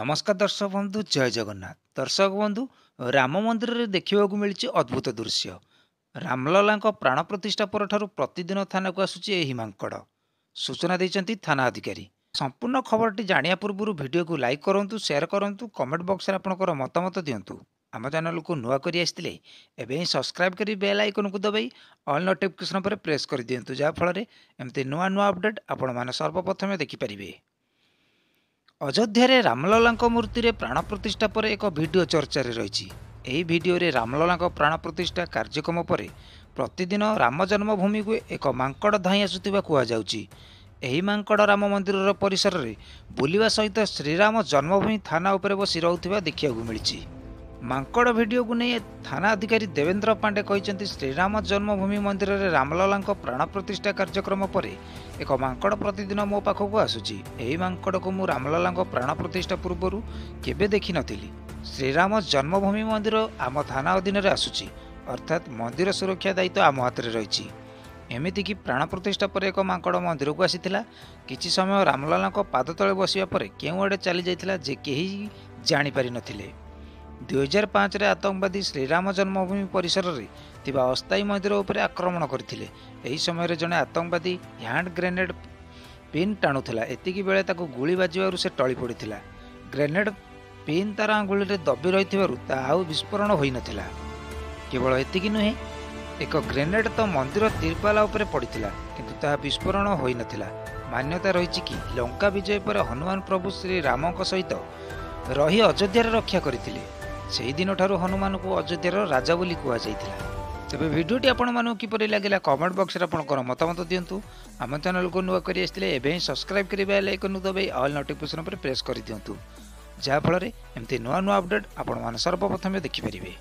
नमस्कार दर्शक बंधु, जय जगन्नाथ। दर्शक बंधु, राम मंदिर रे देखा मिली अद्भुत दृश्य। रामलला प्राण प्रतिष्ठा पर प्रतिदिन थाना को आसूची यही मांकड़। सूचना देते थाना अधिकारी। संपूर्ण खबरटी जाना पूर्व भिडियो को लाइक करूँ, सेयार करूँ, कमेंट बक्स में आपंकर मतामत दिंतु। आम चैनल को नुआ कर सब्सक्राइब कर बेल आइकन को दबाई ऑल नोटिफिकेशन पर प्रेस कर दिंतु, जहाँफल एमती नुआ नुआ अपडेट आपण सर्वप्रथमें देखिपारे। अयोध्या रामलला मूर्ति रे प्राण प्रतिष्ठा पर एक वीडियो चर्चा रे रही। यही वीडियो रे रामलला प्राण प्रतिष्ठा कार्यक्रम पर प्रतिदिन राम जन्मभूमि को एक मांकड़ धाई आसुवा कह। मांकड़ राम मंदिर परिसर रे बुलवा सहित श्रीराम जन्मभूमि थाना उपर बसी रहुवा देखा मिली। मांकड़ वीडियो को नहीं थाना अधिकारी देवेन्द्र पांडे कहते, श्रीराम जन्मभूमि मंदिर रे रामलला प्राण प्रतिष्ठा कार्यक्रम पर एक मांकड़ प्रतिदिन मो पाखक आसूची। यही मांकड़ को मु रामलला प्राण प्रतिष्ठा पूर्व केबे देखी नथिली। श्रीराम जन्मभूमि मंदिर आम थाना अधीन रे आसूची, अर्थात मंदिर सुरक्षा दायित्व आम हाथ में रही। एमिति कि प्राण प्रतिष्ठा पर एक मांकड़ मंदिर को आसीथिला। किछि समय रामलला पाद तले बसिया पर केउ आड़े चली जाइथिला जे केही जानि पारि नथिले। 2005 रे आतंकवादी श्रीराम जन्मभूमि परिसर में अस्थायी मंदिर उपर आक्रमण करथिले। एही समय जने आतंकवादी हैंड ग्रेनेड पिन टाणुथिला। एतिकी बेले ताको गोली बाजिबारु से टळी पड़िथिला। ग्रेनेड पिन तार आंगुली रे दबी रहिथिबारु ता आउ विस्फोरण होई नथिला। केवल एतिकी नुहे, एक ग्रेनेड तो मंदिर तिरपाल उपर पड़िथिला, किंतु ता विस्फोरण होई नथिला। मान्यता रहिछि कि लंका विजय पर हनुमान प्रभु श्री राम सहित रही अयोध्यार रक्षा करथिले। से दिन ठार हनुमान को अयोध्यार राजा बोली कहुला। तेज भिडियोटी आपपर लगे कमेंट बक्स में आपंकर मतामत दिंतु। आम चैनल को नुआ कर सब्सक्राइब कर बेल आइकन दबाई ऑल नोटिफिकेशन पर प्रेस कर दिंतु, जहाँफल एमती नुआ नुआ अपडेट आपण सर्वप्रथमें देखिपारे।